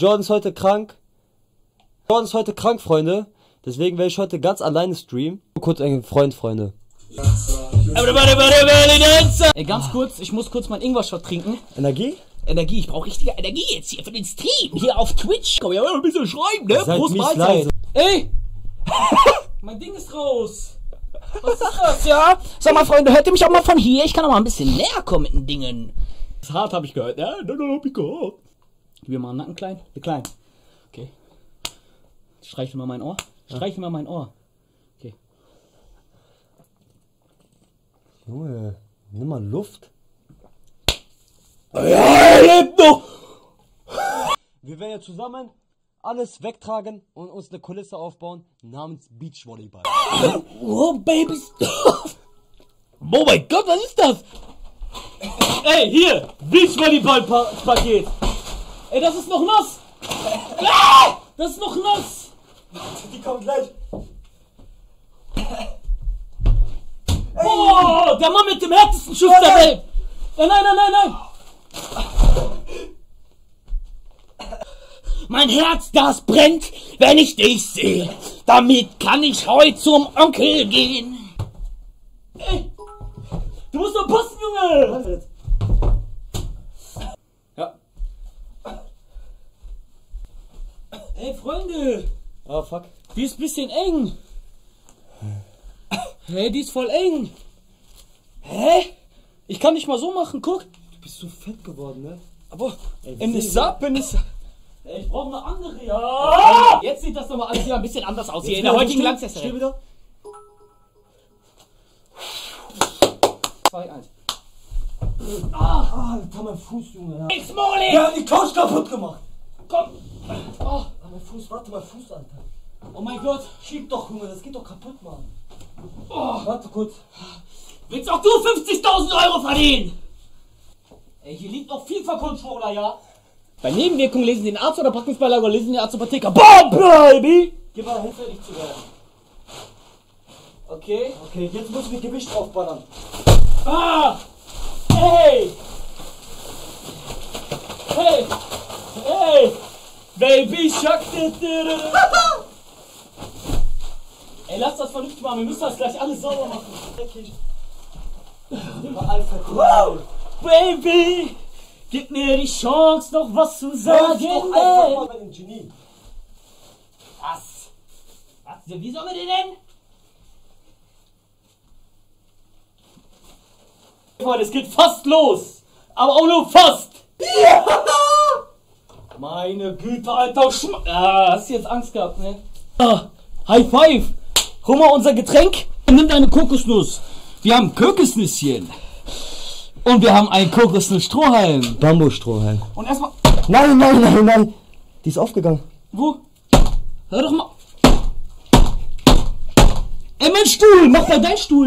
Jordan ist heute krank. Jordan ist heute krank, Freunde. Deswegen werde ich heute ganz alleine streamen. Kurz einen Freund, Freunde. Ey, ganz kurz, ich muss kurz meinen Ingwer-Shot trinken. Energie? Energie, ich brauche richtige Energie jetzt hier für den Stream. Hier auf Twitch. Komm, ja, ein bisschen schreiben, ne? Prost, Mahlzeit. Ey! Mein Ding ist raus. Was ist das, ja? Sag mal, Freunde, hört ihr mich auch mal von hier? Ich kann auch mal ein bisschen näher kommen mit den Dingen. Das ist hart, hab ich gehört, ja? Hab ich gehört. Wir machen Nacken klein. Klein. Okay. Streich mal mein Ohr. Streich mal mein Ohr. Okay. Junge, nimm mal Luft. Ja, er lebt noch! Wir werden ja zusammen alles wegtragen und uns eine Kulisse aufbauen namens Beachvolleyball. Oh, Baby Stuff! Oh mein Gott, was ist das? Ey, hier! Beachvolleyball-Paket! Ey, das ist noch nass! Das ist noch nass! Die kommt gleich! Oh, der Mann mit dem härtesten Schuss der Welt! Nein, nein, nein, nein! Mein Herz, das brennt, wenn ich dich sehe. Damit kann ich heute zum Onkel gehen. Ey, du musst doch passen, Junge! Ja. Ey, Freunde. Oh, fuck. Die ist ein bisschen eng. Hey, die ist voll eng. Hä? Ich kann nicht mal so machen, guck. Du bist so fett geworden, ne? Aber, ich brauche eine andere, ja! Jetzt sieht das nochmal alles wieder ein bisschen anders aus hier in der heutigen Langzeit. Steh wieder. 2, 1. Ach, Alter, mein Fuß, Junge. Nix, Moli! Wir haben die Couch kaputt gemacht. Komm! Ah, mein Fuß, warte, mein Fuß, Alter. Oh mein Gott, schieb doch, Junge, das geht doch kaputt, Mann. Oh, warte kurz. Willst auch du 50.000 Euro verdienen? Ey, hier liegt noch FIFA-Controller, ja? Bei Nebenwirkungen lesen Sie den Arzt oder Packungsbeilager oder lesen Sie den Arzt oder Apotheker. Boom, baby! Gib mal hin, fertig zu werden. Okay? Okay, jetzt muss ich mit Gewicht draufballern. Ah! Hey! Hey! Hey! Baby Shark! Ey, lass das vernünftig machen, wir müssen das gleich alles sauber machen. Okay. Wow! Baby! Gib mir die Chance, noch was zu sagen. Doch einfach mal bei dem Genie. Was? Was? Wie sollen wir den nennen? Freunde, es geht fast los. Aber auch nur fast. Ja. Meine Güte, Alter. Hast du jetzt Angst gehabt, ne? High Five. Hol mal unser Getränk. Nimm deine Kokosnuss. Wir haben Kokosnüsschen. Und wir haben einen Kokosnuss-Strohhalm. Bambusstrohhalm. Und erstmal. Nein, nein, nein, nein. Die ist aufgegangen. Wo? Hör doch mal. Ey, mein Stuhl. Mach mal deinen Stuhl.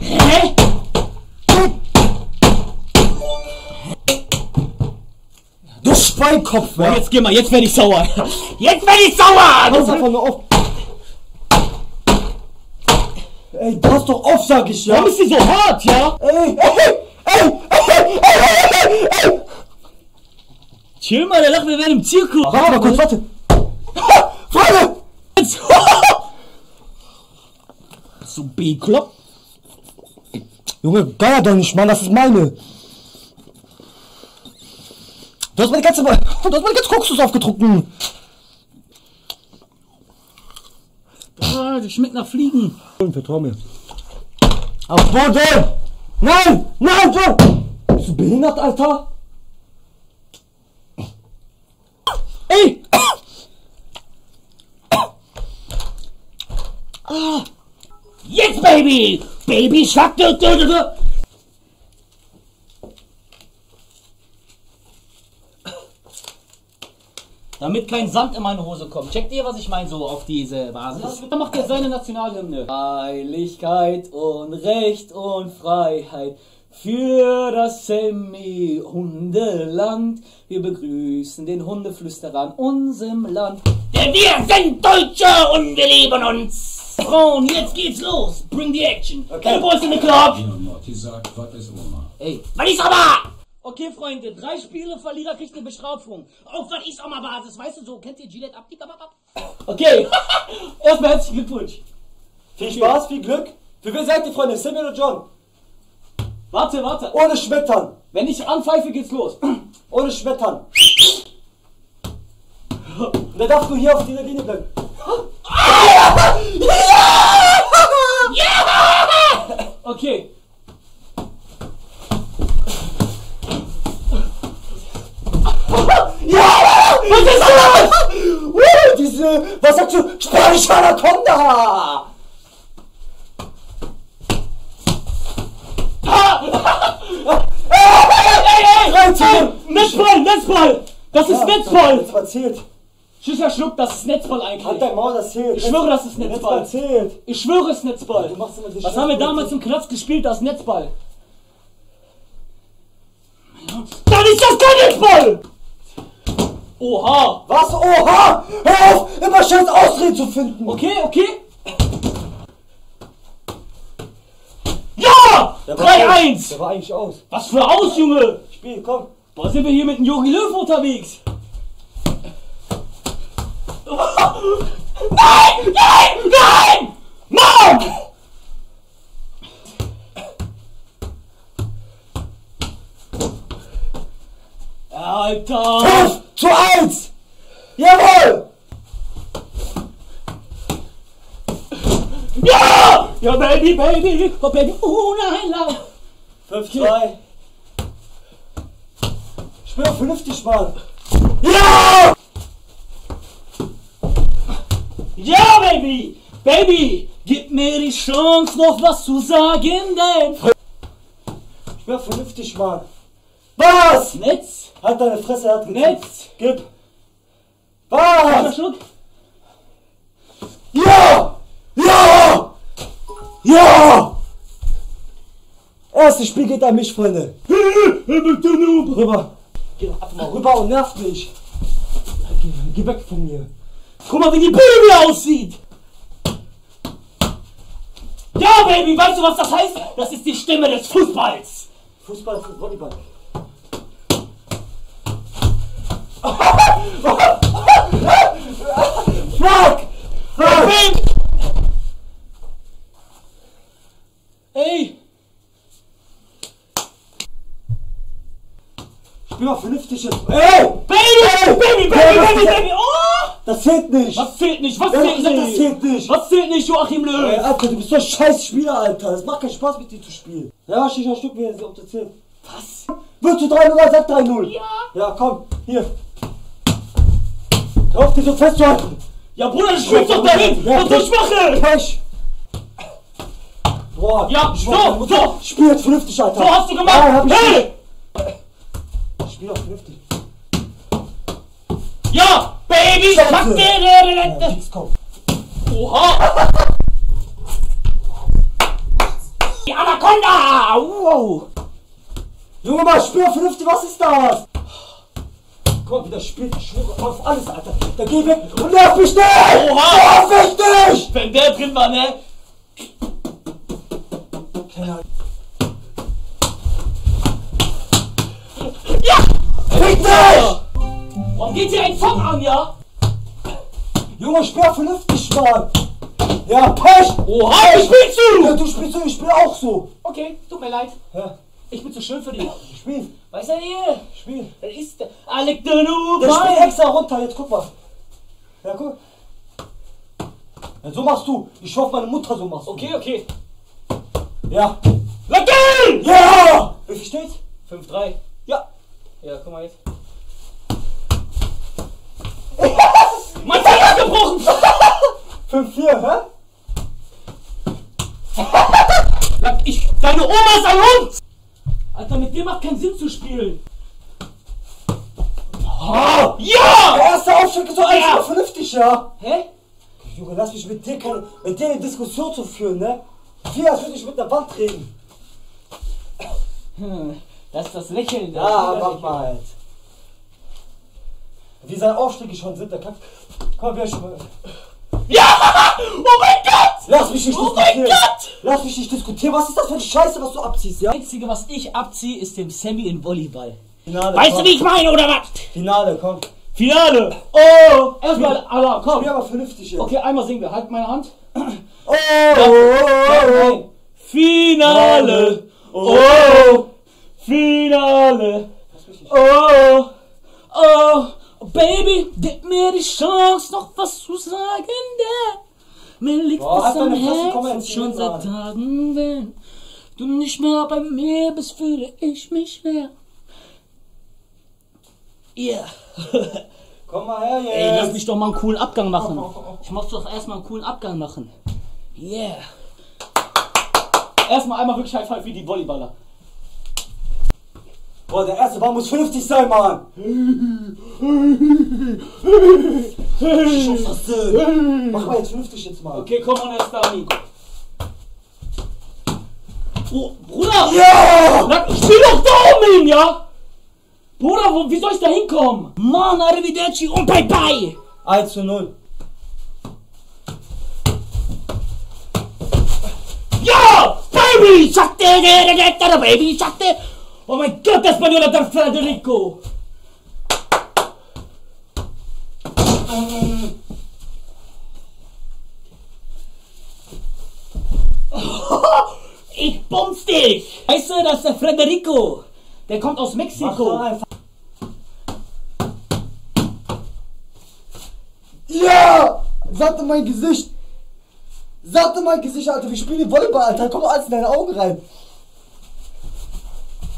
Hä? Du Schweinkopf, Mann. Jetzt geh mal. Jetzt werde ich sauer. Jetzt werde ich sauer. Das ist einfach nur auf. Ey, pass doch auf, sag ich, ja? Warum ist die so hart, ja? Ey, ey, ey, ey, ey, ey, ey. Chill mal, der lacht, wir werden im Zirkus. Warte mal kurz, warte. Freunde! Jetzt! So bekloppt. Junge, geier doch nicht, Mann, das ist meine. Du hast meine ganze Kokosnuss aufgetrunken. Das schmeckt nach Fliegen. Vertrau mir. Auf Boden! Nein! Nein! Du! Bist du behindert, Alter? Ey! Jetzt, Baby! Baby, schack! Damit kein Sand in meine Hose kommt. Checkt ihr, was ich meine, so auf diese Basis? Dann macht er seine Nationalhymne. Heiligkeit und Recht und Freiheit für das Semi-Hundeland. Wir begrüßen den Hundeflüsterer an unserem Land. Denn wir sind Deutsche und wir lieben uns. Frauen, jetzt geht's los. Bring the action. Okay. Keine Boys in the Club. Ey, was ist aber? Okay, Freunde, 3 Spiele, Verlierer kriegt eine Bestrafung. Auf was ist auch mal Basis, weißt du so? Kennt ihr Gillette Abdick? Okay, erstmal herzlichen Glückwunsch. Viel Spaß, viel Glück. Für wen seid ihr, Freunde? Sammy oder John? Warte, warte. Ohne Schmettern. Wenn ich anpfeife, geht's los. Ohne Schmettern. Da darfst du hier auf dieser Linie bleiben. Okay. Ja! Was ist das? Was sagst du? Spanische Anaconda! Netzball! Netzball! Das ist Netzball! Das war zählt. Schüsser Schluck, das ist Netzball eigentlich. Halt dein Maul, das zählt. Ich schwöre, das ist Netzball. Netzball zählt. Ich schwöre, es ist Netzball. Du machst immer die Was haben wir damals im Knast gespielt? Das ist Netzball. Dann ist das kein Netzball! Oha! Was? Oha! Hör auf, immer scheiß Ausreden zu finden! Okay, okay! Ja! 3-1! Der war eigentlich aus. Was für aus, Junge! Spiel, komm! Boah, sind wir hier mit dem Joachim Löw unterwegs? Nein! Nein! Nein! Mann! Alter! 5:1! Jawohl! Ja! Ja, Baby, Baby! Oh, Baby! Oh, nein, nein! 5:2! Spiel vernünftig mal! Ja! Ja, Baby! Baby! Gib mir die Chance, noch was zu sagen, denn... Spiel vernünftig mal! Was? Netz? Halt deine Fresse, er hat gezogen. Netz? Gib! Was? Ja! Ja! Ja! Erstes Spiel geht an mich, Freunde. Rüber! Geh doch einfach mal rüber und nerv mich! Geh weg von mir! Guck mal, wie die Bühne wieder aussieht! Ja, Baby! Weißt du, was das heißt? Das ist die Stimme des Fußballs! Fußball ist Volleyball. Fuck! Fuck! Ey! Spiel mal vernünftig jetzt. Ey! Baby! Baby! Baby! Baby! Baby! Oh! Das zählt nicht! Was zählt nicht? Was zählt nicht? Das zählt nicht! Was zählt nicht, Joachim Löw? Ey, Alter, du bist so ein scheiß Spieler, Alter! Das macht keinen Spaß mit dir zu spielen! Ja, schieß ein Stück, ob das zählt. Was? Willst du 3-0 oder sag 3-0? Ja! Ja, komm, hier! Hör auf, dich so festzuhalten! Ja, Bruder, du spielst doch dahin! Ja, was ich mache! Pech! Boah! Ja, stopp! So! Spiel jetzt vernünftig, Alter! So hast du gemacht! Nein, hab ich hey! Nicht. Spiel doch vernünftig! Ja! Baby, pack dir den letzten! Oha! Die Anaconda! Wow! Junge, mal spür vernünftig, was ist das? Komm, wieder spielt, ich schwöre auf alles, Alter! Da geh weg und nerv mich nicht! Oha! Nerv mich nicht! Wenn der drin war, ne? Keine Ahnung. Ja! Fick dich! Warum geht hier ein Song an, ja? Junge, spiel vernünftig, Mann! Ja, Pech! Oha, wie spielst du? Ja, du spielst so, ich spiel auch so! Okay, tut mir leid. Ja. Ich bin zu schön für dich. Spiel! Weißt du, hier? Spiel! Das ist der... Alec Denu! Der spielt extra runter, jetzt guck mal! Ja, guck! Ja, so machst du! Ich schwör auf meine Mutter, so machst du! Okay, okay! Ja! Lecker! Ja! Wie viel steht's? 5-3. Ja! Ja, guck mal jetzt. Mein Finger hat gebrochen! 5-4, hä? Deine Oma ist ein Hund! Alter, mit dir macht keinen Sinn zu spielen! Oh, ja! Der erste Aufschlag ist doch alles ja. Vernünftig, ja? Hä? Junge, lass mich mit dir eine Diskussion zu führen, ne? 4, als würde ich mit der Wand reden. Das ist das Lächeln, da. Ja, mach mal halt. Wie seine Aufstiege schon sind, der Kack. Komm, wir schon mal. Ja! Oh mein Gott! Lass mich nicht diskutieren! Oh mein Gott! Lass mich nicht diskutieren! Was ist das für eine Scheiße, was du abziehst, ja? Das Einzige, was ich abziehe, ist den Sammy in Volleyball. Finale, weißt du, wie ich meine, oder was? Finale, komm. Finale! Oh! Erstmal, Allah, komm! Spiel aber vernünftig jetzt. Okay, einmal singen wir. Halt meine Hand. Oh! Komm. Finale! Oh! Finale! Oh! Oh! Baby, gib mir die Chance, noch was zu sagen, denn mir liegt was am Herzen schon seit Tagen, wenn du nicht mehr bei mir bist, fühle ich mich leer. Yeah. Komm mal her, yeah. Ey, lass mich doch mal einen coolen Abgang machen. Ich muss doch erstmal einen coolen Abgang machen. Yeah. Erstmal einmal wirklich High Five wie die Volleyballer. Boah, der erste Ball muss 50 sein, Mann! Scheiße! Mach mal jetzt 50 jetzt mal. Okay, komm, und jetzt da rein. Bruder! Ja! Na, spiel doch da oben hin, ja? Bruder, wie soll ich da hinkommen? Mann, arrivederci und bye bye! 1:0. Ja! Baby, schatte, baby, schatte! Oh mein Gott, der Spanier der Frederico! Ich bumse dich! Weißt du, das ist der Frederico! Der kommt aus Mexiko! Ja! Satte mein Gesicht! Satte mein Gesicht, Alter! Wir spielen Volleyball, Alter! Komm alles in deine Augen rein!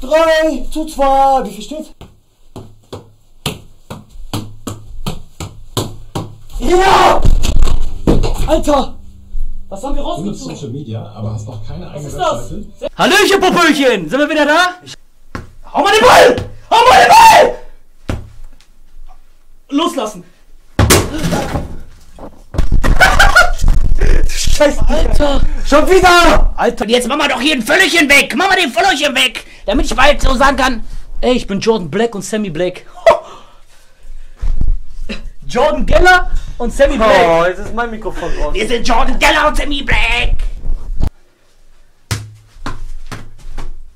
3:2, wie viel steht? Ja! Alter! Was haben wir rausgezogen? Mit Social Media, aber hast noch keine eigene Webseite. Hallöchen, Popöchen! Sind wir wieder da? Hau mal den Ball! Hau mal den Ball! Loslassen! Scheiße! Alter! Schon wieder! Alter! Und jetzt machen wir doch hier ein Völlchen weg! Machen wir den Völlchen weg! Damit ich bald so sagen kann, ey, ich bin Jordan Black und Sammy Black. Jordan Geller und Sammy Black. Oh, jetzt ist mein Mikrofon raus. Wir sind Jordan Geller und Sammy Black.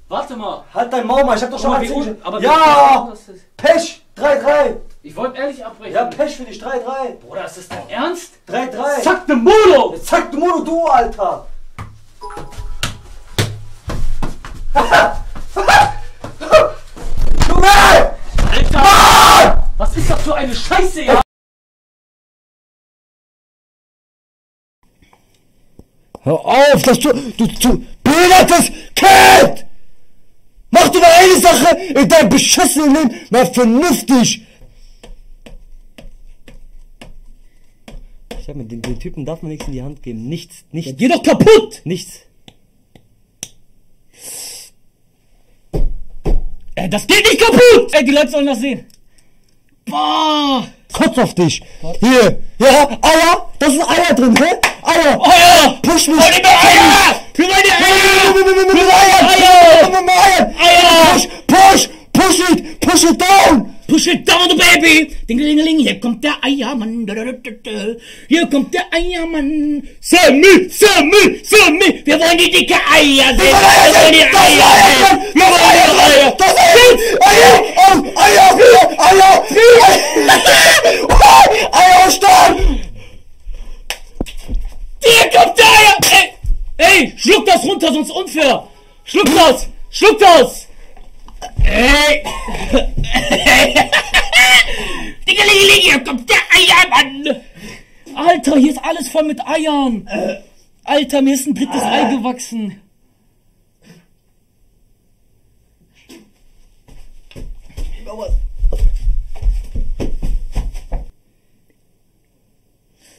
Warte mal. Halt dein Maul mal, ich hab doch schon mal wie aber ja! Pech! 3:3! Ich wollte ehrlich abbrechen. Ja, Pech für dich, 3:3. Bruder, ist das dein Ernst? 3:3. Zack de Mono! Zack de Mono, du Alter! Junge! Alter! Mann! Was ist das für eine Scheiße, ja? Hör auf, dass du behindertes Kind! Mach dir mal eine Sache in deinem beschissenen Leben mal vernünftig! Ich sag mir, den Typen darf man nichts in die Hand geben. Nichts. Geh doch kaputt! Nichts. Das geht nicht kaputt! Ey, die Leute sollen das sehen. Boah! Kotz auf dich! Gott. Hier! Ja! Eier! Das sind Eier drin, ne? Eier! Eier! Push mich! Hol die Eier! Wir wollen die Eier! Wir wollen Eier! Eier! Push it! Push it down! Push it down, the baby! Dingelingeling, hier kommt der Eiermann! Hier kommt der Eiermann! Sammy! Wir wollen die dicke Eier sehen! Wir wollen die Eier! Eier! Hier kommt der Eier! Ey! Schluck das runter, sonst unfair! Schluck das! Ey! Dingelingeling, hier kommt der Eiermann! Alter, hier ist alles voll mit Eiern! Alter, mir ist ein drittes Ei gewachsen!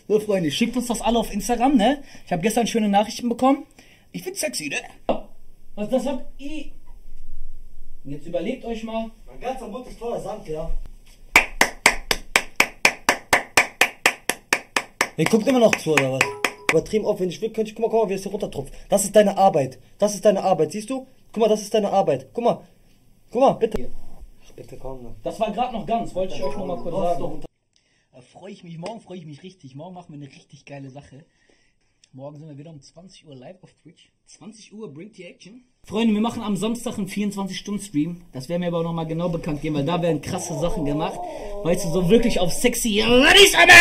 So, Freunde, schickt uns das alle auf Instagram, ne? Ich habe gestern schöne Nachrichten bekommen. Ich find's sexy, ne? Was das habt ihr? Jetzt überlegt euch mal. Mein ganzer Mund ist voller Sand, ja. Ihr guckt immer noch zu, oder was? Übertrieben auf, wenn ich will, könnte ich. Guck mal, wie es hier runtertropft. Das ist deine Arbeit. Das ist deine Arbeit, siehst du? Guck mal, das ist deine Arbeit. Guck mal, bitte. Ach, bitte komm, ne? Das war gerade noch ganz, wollte ich euch noch mal kurz sagen. Da freue ich mich, morgen freue ich mich richtig. Morgen machen wir eine richtig geile Sache. Morgen sind wir wieder um 20 Uhr live auf Twitch. 20 Uhr bringt die Action. Freunde, wir machen am Samstag einen 24-Stunden-Stream. Das werden wir aber auch nochmal genau bekannt geben, weil da werden krasse Sachen gemacht. Weißt du, so wirklich auf sexy Ladies, aber!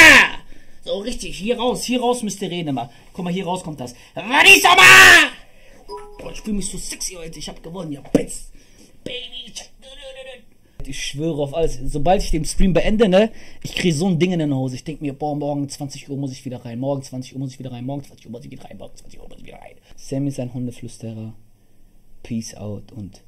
So richtig, hier raus müsst ihr reden immer. Guck mal, hier raus kommt das. Ladies, aber! Boah, ich fühle mich so sexy heute. Ich hab gewonnen, ja, Bitz. Baby. Ich schwöre auf alles. Sobald ich den Stream beende, ne, ich kriege so ein Ding in den Hose. Ich denke mir, boah, morgen 20 Uhr muss ich wieder rein. Morgen 20 Uhr muss ich wieder rein. Morgen 20 Uhr muss ich wieder rein. Morgen 20 Uhr muss ich wieder rein. Sammy ist ein Hundeflüsterer. Peace out und...